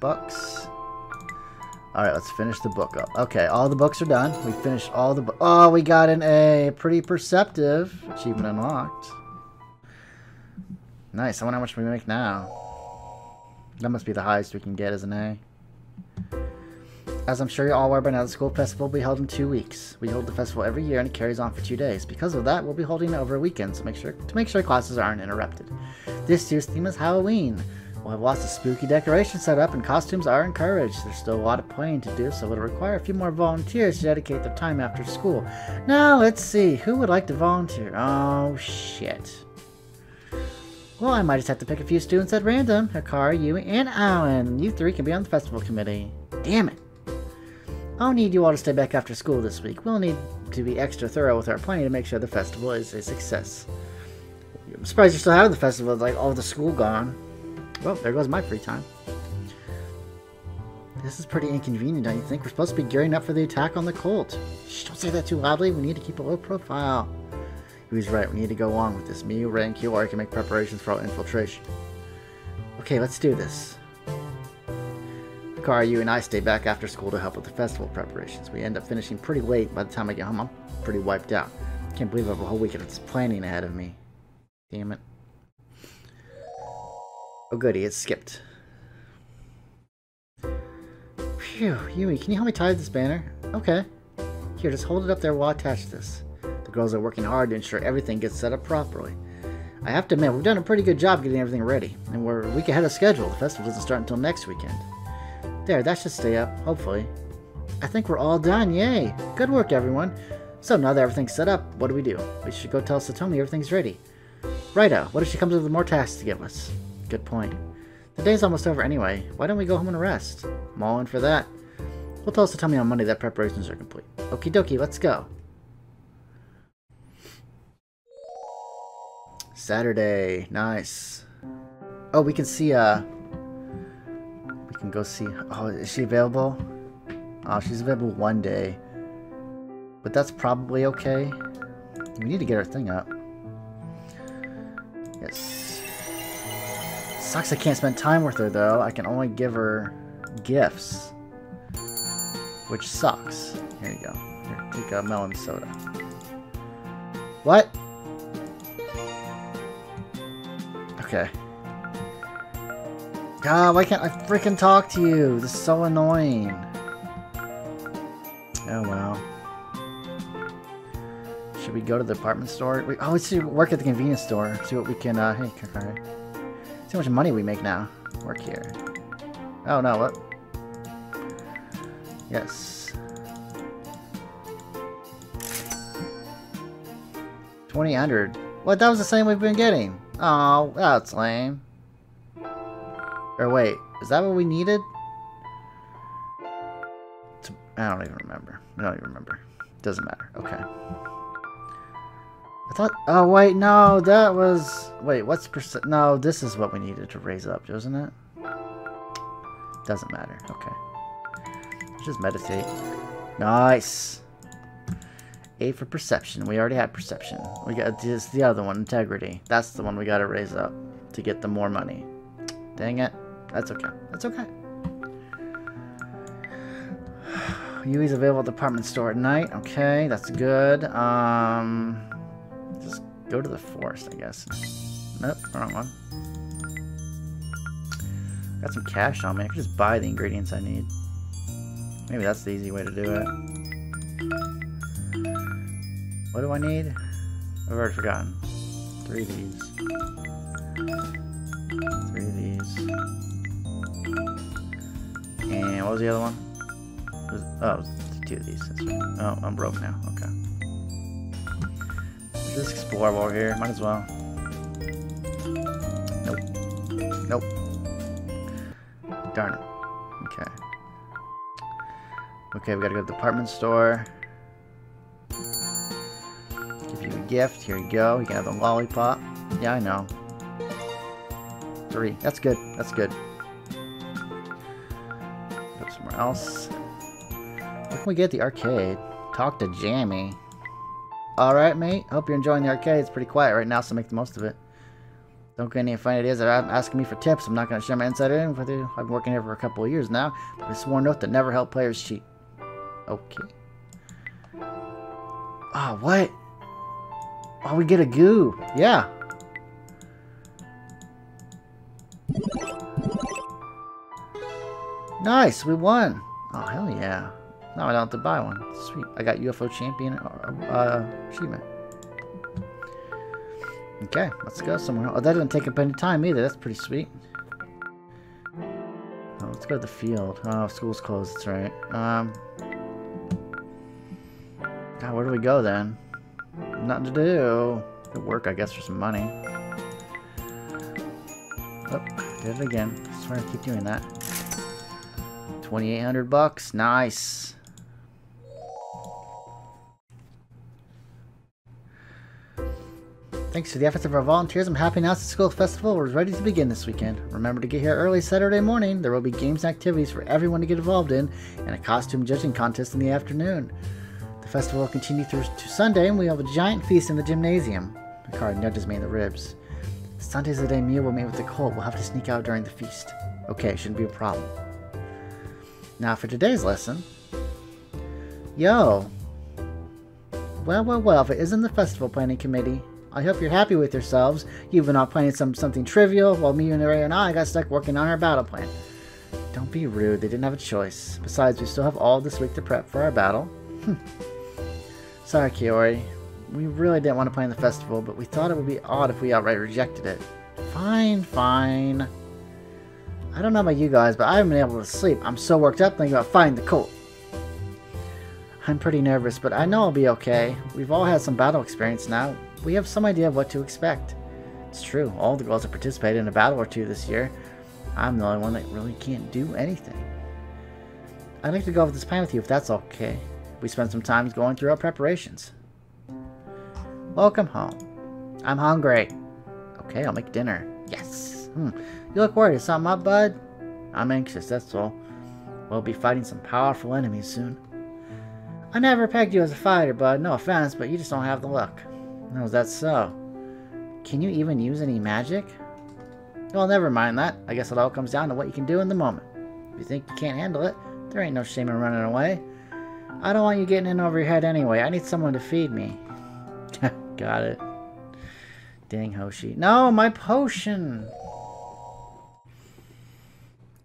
books. Alright, let's finish the book up. Okay, all the books are done. We finished all the books. Oh, we got an A. Pretty perceptive. Achievement unlocked. Nice. I wonder how much we make now. That must be the highest we can get as an A. As I'm sure you're all aware by now, the school festival will be held in two weeks. We hold the festival every year and it carries on for two days. Because of that, we'll be holding it over a weekend so make sure, to make sure classes aren't interrupted. This year's theme is Halloween. We'll have lots of spooky decorations set up and costumes are encouraged. There's still a lot of planning to do, so it'll require a few more volunteers to dedicate their time after school. Now, let's see. Who would like to volunteer? Oh, shit. Well, I might just have to pick a few students at random. Hikari, Yui, and Alan. You three can be on the festival committee. Damn it. I'll need you all to stay back after school this week. We'll need to be extra thorough with our planning to make sure the festival is a success. I'm surprised you're still having the festival with like all the school gone. Well, there goes my free time. This is pretty inconvenient, don't you think? We're supposed to be gearing up for the attack on the cult. Shh, don't say that too loudly. We need to keep a low profile. He's right. We need to go on with this. Miyu, Rei, and Kaori can make preparations for our infiltration. Okay, let's do this. Hikari, you and I stay back after school to help with the festival preparations. We end up finishing pretty late. By the time I get home, I'm pretty wiped out. Can't believe I have a whole weekend of planning ahead of me. Damn it. Oh goody, it's skipped. Phew, Yui, can you help me tie this banner? Okay. Here, just hold it up there while I attach this. The girls are working hard to ensure everything gets set up properly. I have to admit, we've done a pretty good job getting everything ready. And we're a week ahead of schedule. The festival doesn't start until next weekend. There, that should stay up, hopefully. I think we're all done, yay! Good work, everyone. So now that everything's set up, what do we do? We should go tell Satomi everything's ready. Righto, what if she comes up with more tasks to give us? Good point. The day's almost over anyway. Why don't we go home and rest? I'm all in for that. We'll tell us to tell me on Monday that preparations are complete. Okie dokie, let's go. Saturday. Nice. Oh, we can see, uh... we can go see... Oh, is she available? Oh, she's available one day. But that's probably okay. We need to get her thing up. Yes. Sucks I can't spend time with her, though. I can only give her gifts. Which sucks. Here you go. Here, take a melon soda. What? Okay. God, why can't I freaking talk to you? This is so annoying. Oh, well. Should we go to the department store? We, oh, let's work at the convenience store. See what we can... Uh, hey, Kakari. See how much money we make now. Work here. Oh no, what? Yes. twenty hundred. What? That was the same we've been getting. Oh, that's lame. Or wait, is that what we needed? It's, I don't even remember. I don't even remember. Doesn't matter. Okay. I thought, oh wait, no, that was, wait, what's percent, no, this is what we needed to raise up, doesn't it? Doesn't matter, okay. Just meditate. Nice! A for perception, we already had perception. We got, this is the other one, integrity. That's the one we gotta raise up to get the more money. Dang it, that's okay, that's okay. Yui's available at the department store at night, okay, that's good. Um... Go to the forest, I guess. Nope, wrong one. Got some cash on me. I could just buy the ingredients I need. Maybe that's the easy way to do it. What do I need? I've already forgotten. Three of these. Three of these. And what was the other one? It was, oh, it was two of these. That's right. Oh, I'm broke now. Okay. Let's explore while we're here. Might as well. Nope. Nope. Darn it. Okay. Okay, we gotta go to the department store. Give you a gift. Here you go. You can have a lollipop. Yeah, I know. Three. That's good. That's good. Go somewhere else. What can we get at the arcade? Talk to Jamie. Alright, mate. Hope you're enjoying the arcade. It's pretty quiet right now, so make the most of it. Don't get any funny ideas about asking me for tips. I'm not going to share my insider info with you. I've been working here for a couple of years now, but I swore an oath to never help players cheat. Okay. Ah, oh, what? Oh, we get a goo. Yeah. Nice, we won. Oh, hell yeah. Now I don't have to buy one. Sweet. I got U F O champion uh, achievement. Okay, let's go somewhere. Oh, that doesn't take up any time either. That's pretty sweet. Oh, let's go to the field. Oh, school's closed. That's right. Um, God, where do we go then? Nothing to do. Good work, I guess, for some money. Oh, did it again. I swear I keep doing that. twenty-eight hundred bucks. Nice. Thanks to the efforts of our volunteers, I'm happy now that the school festival is ready to begin this weekend. Remember to get here early Saturday morning. There will be games and activities for everyone to get involved in, and a costume judging contest in the afternoon. The festival will continue through to Sunday, and we have a giant feast in the gymnasium. Hikari nudges me in the ribs. Sunday's the day Miyu will meet with the cult. We'll have to sneak out during the feast. Okay, shouldn't be a problem. Now for today's lesson. Yo. Well, well, well, if it isn't the festival planning committee. I hope you're happy with yourselves. You've been off planning some, something trivial, while Miyu and Rei and I got stuck working on our battle plan. Don't be rude, they didn't have a choice. Besides, we still have all this week to prep for our battle. Sorry, Kaori. We really didn't want to plan the festival, but we thought it would be odd if we outright rejected it. Fine, fine. I don't know about you guys, but I haven't been able to sleep. I'm so worked up thinking about finding the cult. I'm pretty nervous, but I know I'll be okay. We've all had some battle experience now. We have some idea of what to expect. It's true, all the girls have participated in a battle or two this year. I'm the only one that really can't do anything. I'd like to go over this plan with you if that's okay. We spent some time going through our preparations. Welcome home. I'm hungry. Okay, I'll make dinner. Yes. Hmm. You look worried. Is something up, bud? I'm anxious, that's all. We'll be fighting some powerful enemies soon. I never pegged you as a fighter, bud. No offense, but you just don't have the luck. No, is that so? Can you even use any magic? Well, never mind that. I guess it all comes down to what you can do in the moment. If you think you can't handle it, there ain't no shame in running away. I don't want you getting in over your head anyway. I need someone to feed me. Got it. Dang, Hoshi. No, my potion!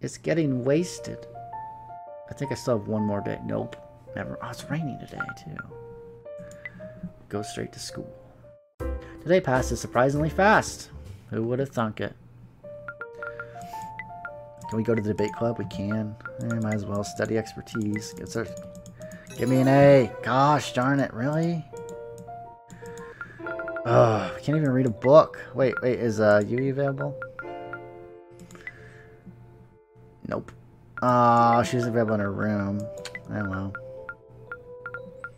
It's getting wasted. I think I still have one more day. Nope. Never. Oh, it's raining today, too. Go straight to school. Today passes surprisingly fast. Who would have thunk it? Can we go to the debate club? We can. Eh, might as well study expertise. Get our, give me an A. Gosh darn it, really? Ugh, I can't even read a book. Wait, wait, is uh, Yui available? Nope. Oh, she's available in her room. I don't know.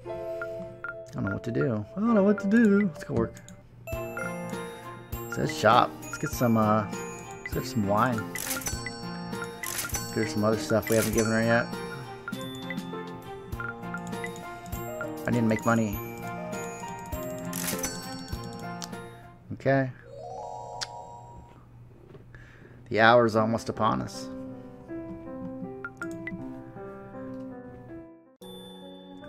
I don't know what to do. I don't know what to do. Let's go work. It says shop. Let's get some, uh, let's get some wine. Let's get her some other stuff we haven't given her yet. I need to make money. Okay. The hour is almost upon us.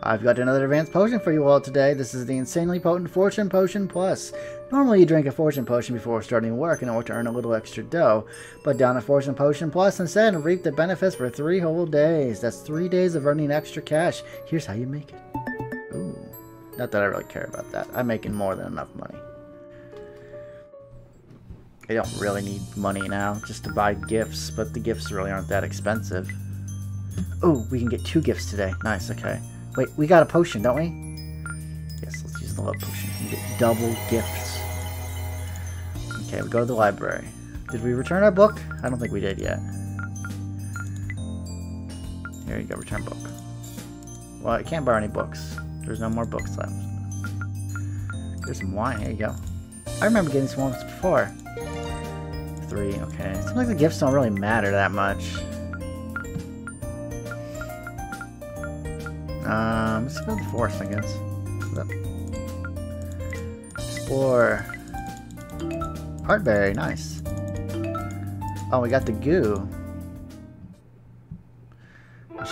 I've got another advanced potion for you all today. This is the insanely potent Fortune Potion Plus. Normally you drink a Fortune Potion before starting work in order to earn a little extra dough, but down a Fortune Potion Plus instead and reap the benefits for three whole days. That's three days of earning extra cash. Here's how you make it. Ooh, not that I really care about that. I'm making more than enough money. I don't really need money now just to buy gifts, but the gifts really aren't that expensive. Ooh, we can get two gifts today. Nice, okay. Wait, we got a potion, don't we? Yes, let's use the love potion. You get double gifts. Okay, we go to the library. Did we return our book? I don't think we did yet. Here you go, return book. Well, I can't borrow any books. There's no more books left. There's some wine. Here you go. I remember getting some ones before. Three, okay. It seems like the gifts don't really matter that much. Um, let's go to the forest, I guess. Explore. Heartberry, nice. Oh, we got the goo.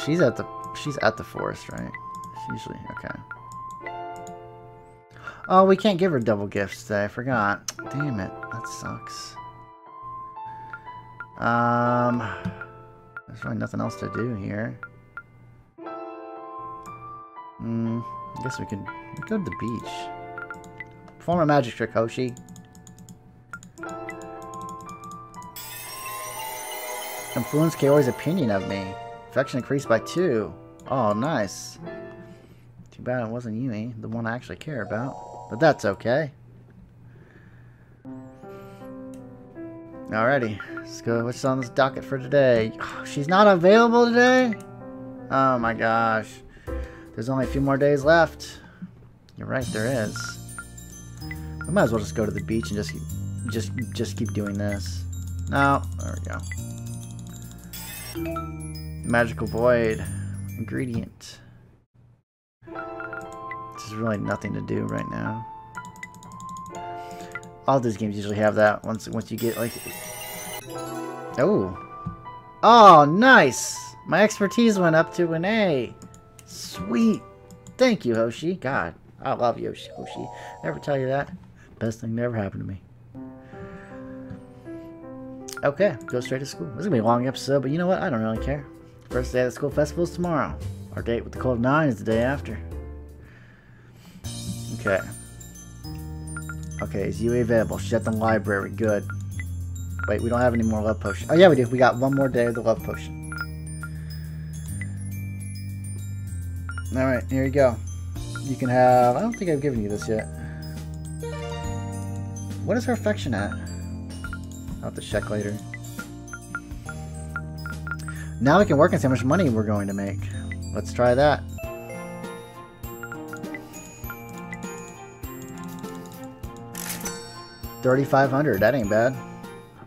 She's at the she's at the forest, right? Usually, okay. Oh, we can't give her double gifts today. I forgot. Damn it, that sucks. Um, there's really nothing else to do here. Hmm. I guess we could go to the beach. Perform a magic trick, Hoshi. Influence Kaori's opinion of me. Affection increased by two. Oh, nice. Too bad it wasn't Yui, the one I actually care about. But that's okay. Alrighty. Let's go. What's on this docket for today? Oh, she's not available today? Oh my gosh. There's only a few more days left. You're right, there is. We might as well just go to the beach and just keep, just, just keep doing this. No. There we go. Magical Void. Ingredient. There's really nothing to do right now. All these games usually have that once once you get like... Oh! Oh, nice! My expertise went up to an A! Sweet! Thank you, Hoshi. God, I love Yoshi. Hoshi. Never tell you that. Best thing that ever happened to me. Okay, go straight to school. This is going to be a long episode, but you know what? I don't really care. First day of the school festival is tomorrow. Our date with the Cult of Nine is the day after. Okay. Okay, is Yui available? She's at the library. Good. Wait, we don't have any more love potion. Oh, yeah, we do. We got one more day of the love potion. Alright, here you go. You can have... I don't think I've given you this yet. What is her affection at? I'll have to check later. Now we can work on how much money we're going to make. Let's try that. thirty-five hundred, that ain't bad.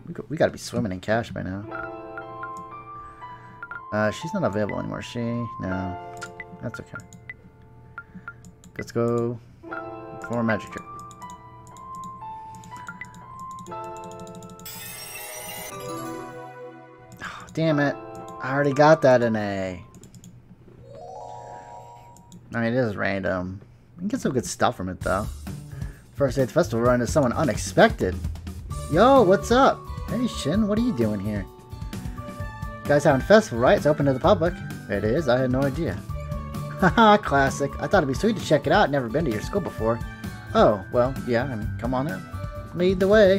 We, we gotta be swimming in cash by now. Uh, she's not available anymore, is she? No. That's okay. Let's go for a magic trick. Oh, damn it. I already got that in A. I mean, it is random. We can get some good stuff from it, though. First day at the festival, run into someone unexpected. Yo, what's up? Hey, Shin, what are you doing here? You guys having a festival, right? It's open to the public. It is? I had no idea. Haha, classic. I thought it'd be sweet to check it out. Never been to your school before. Oh, well, yeah, I mean, come on in. Lead the way.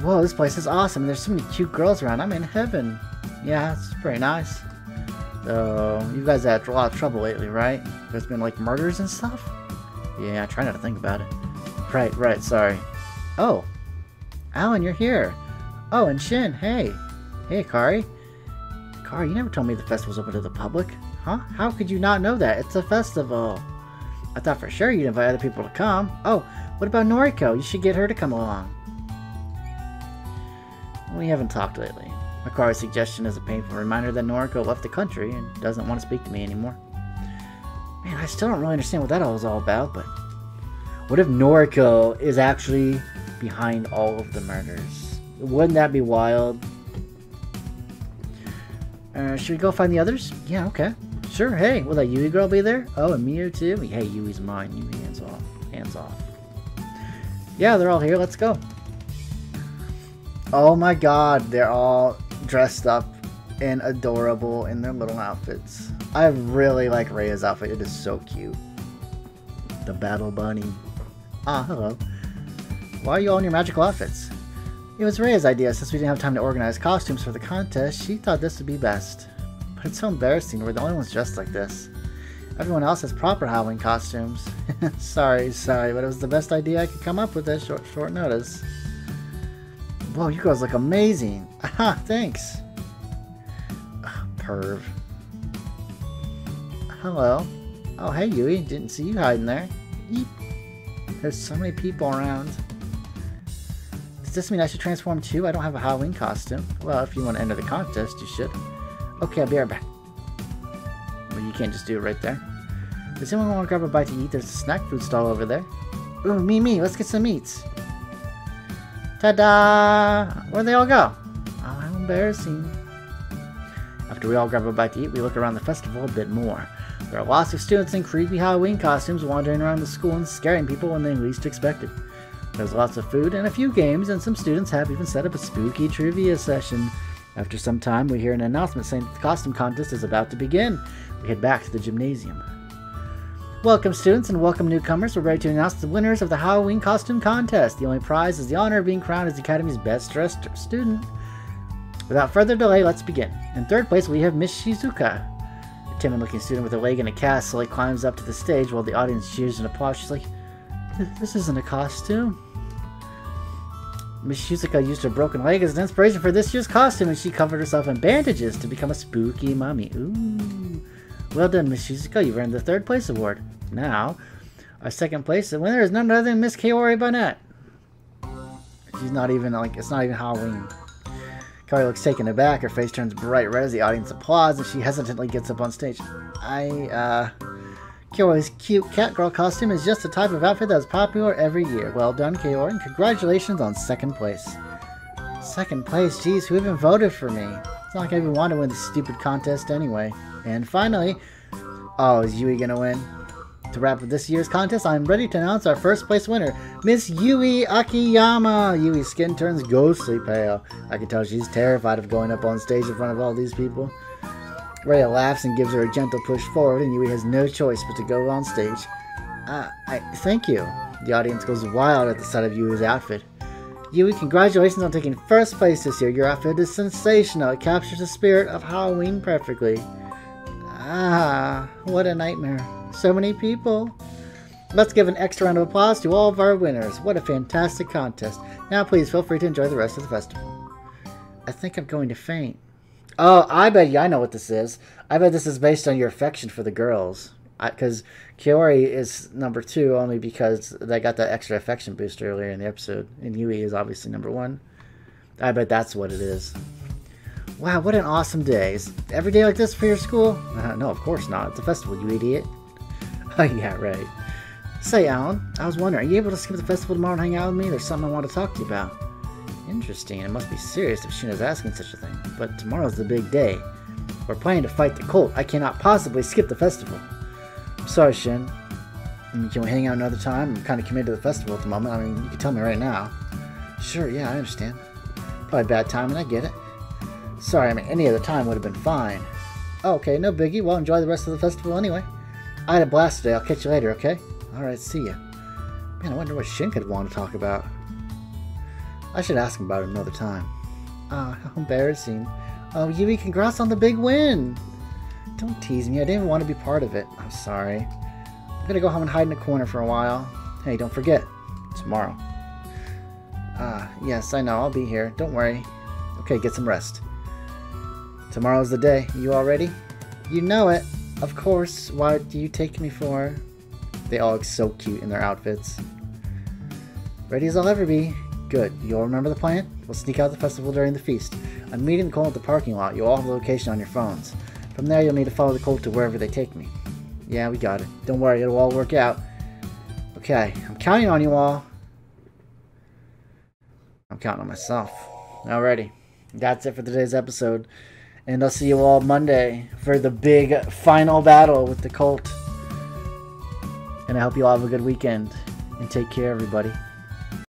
Whoa, this place is awesome. There's so many cute girls around. I'm in heaven. Yeah, it's pretty nice. So, you guys had a lot of trouble lately, right? There's been, like, murders and stuff? Yeah, I try not to think about it. Right, right, sorry. Oh, Alan, you're here. Oh, and Shin, hey. Hey, Akari. Akari, you never told me the festival's open to the public. Huh? How could you not know that? It's a festival. I thought for sure you'd invite other people to come. Oh, what about Noriko? You should get her to come along. We haven't talked lately. Akari's suggestion is a painful reminder that Noriko left the country and doesn't want to speak to me anymore. Man, I still don't really understand what that all is all about, but... What if Noriko is actually behind all of the murders? Wouldn't that be wild? Uh, should we go find the others? Yeah, okay. Sure, hey, will that Yui girl be there? Oh, and Miyu too? Hey, Yui's mine. Yui, hands off. Hands off. Yeah, they're all here. Let's go. Oh my god, they're all dressed up and adorable in their little outfits. I really like Rei's outfit. It is so cute. The battle bunny. Ah, hello. Why are you all in your magical outfits? It was Rei's idea. Since we didn't have time to organize costumes for the contest, she thought this would be best. But it's so embarrassing. We're the only ones dressed like this. Everyone else has proper Halloween costumes. Sorry, sorry, but it was the best idea I could come up with at short, short notice. Whoa, you girls look amazing. Ah, thanks. Ugh, perv. Hello. Oh, hey, Yui. Didn't see you hiding there. Eep. There's so many people around. Does this mean I should transform too? I don't have a Halloween costume. Well, if you want to enter the contest, you should. Okay, I'll be right back. Well, you can't just do it right there. Does anyone want to grab a bite to eat? There's a snack food stall over there. Ooh, me, me. Let's get some meats. Ta-da! Where'd they all go? Oh, how embarrassing. After we all grab a bite to eat, we look around the festival a bit more. There are lots of students in creepy Halloween costumes wandering around the school and scaring people when they least expect it. There's lots of food and a few games, and some students have even set up a spooky trivia session. After some time, we hear an announcement saying that the costume contest is about to begin. We head back to the gymnasium. Welcome, students, and welcome, newcomers. We're ready to announce the winners of the Halloween costume contest. The only prize is the honor of being crowned as the Academy's best dressed student. Without further delay, let's begin. In third place, we have Miss Shizuka. A timid-looking student with a leg in a cast slowly climbs up to the stage while the audience cheers and applauds. She's like, this isn't a costume. Miss Shizuka used her broken leg as an inspiration for this year's costume, and she covered herself in bandages to become a spooky mummy. Ooh. Well done, Miss Shizuka. You've earned the third place award. Now, our second place, the winner is none other than Miss Kaori Burnett. She's not even, like, it's not even Halloween. Kaori looks taken aback. Her face turns bright red as the audience applauds, and she hesitantly gets up on stage. I, uh... Kaori's cute catgirl costume is just the type of outfit that is popular every year. Well done, Kaori, and congratulations on second place. Second place? Jeez, who even voted for me? It's not like I even want to win this stupid contest anyway. And finally... Oh, is Yui gonna win? To wrap up this year's contest, I'm ready to announce our first place winner, Miss Yui Akiyama! Yui's skin turns ghostly pale. I can tell she's terrified of going up on stage in front of all these people. Rei laughs and gives her a gentle push forward, and Yui has no choice but to go on stage. Uh, I thank you. The audience goes wild at the sight of Yui's outfit. Yui, congratulations on taking first place this year. Your outfit is sensational. It captures the spirit of Halloween perfectly. Ah, what a nightmare. So many people. Let's give an extra round of applause to all of our winners. What a fantastic contest. Now please feel free to enjoy the rest of the festival. I think I'm going to faint. Oh, I bet you I know what this is. I bet this is based on your affection for the girls. Because Kaori is number two only because they got that extra affection boost earlier in the episode. And Yui is obviously number one. I bet that's what it is. Wow, what an awesome day. Is every day like this for your school? Uh, no, of course not. It's a festival, you idiot. Oh, yeah, right. Say, Alan, I was wondering, are you able to skip the festival tomorrow and hang out with me? There's something I want to talk to you about. Interesting. It must be serious if Shina's asking such a thing. But tomorrow's the big day. We're planning to fight the cult. I cannot possibly skip the festival. I'm sorry, Shin. I mean, can we hang out another time? I'm kind of committed to the festival at the moment. I mean, you can tell me right now. Sure, yeah, I understand. Probably bad timing, I get it. Sorry, I mean, any other time would have been fine. Oh, okay, no biggie. Well, enjoy the rest of the festival anyway. I had a blast today. I'll catch you later, okay? Alright, see ya. Man, I wonder what Shin could want to talk about. I should ask him about it another time. Ah, oh, how embarrassing. Oh, Yui, congrats on the big win! Don't tease me. I didn't even want to be part of it. I'm sorry. I'm gonna go home and hide in a corner for a while. Hey, don't forget. Tomorrow. Ah, uh, yes, I know. I'll be here. Don't worry. Okay, get some rest. Tomorrow's the day. You all ready? You know it. Of course. What do you take me for? They all look so cute in their outfits. Ready as I'll ever be. Good. You all remember the plan? We'll sneak out of the festival during the feast. I'm meeting the cult at the parking lot. You'll all have the location on your phones. From there, you'll need to follow the cult to wherever they take me. Yeah, we got it. Don't worry. It'll all work out. Okay. I'm counting on you all. I'm counting on myself. Alrighty. That's it for today's episode. And I'll see you all Monday for the big final battle with the cult. And I hope you all have a good weekend. And take care, everybody.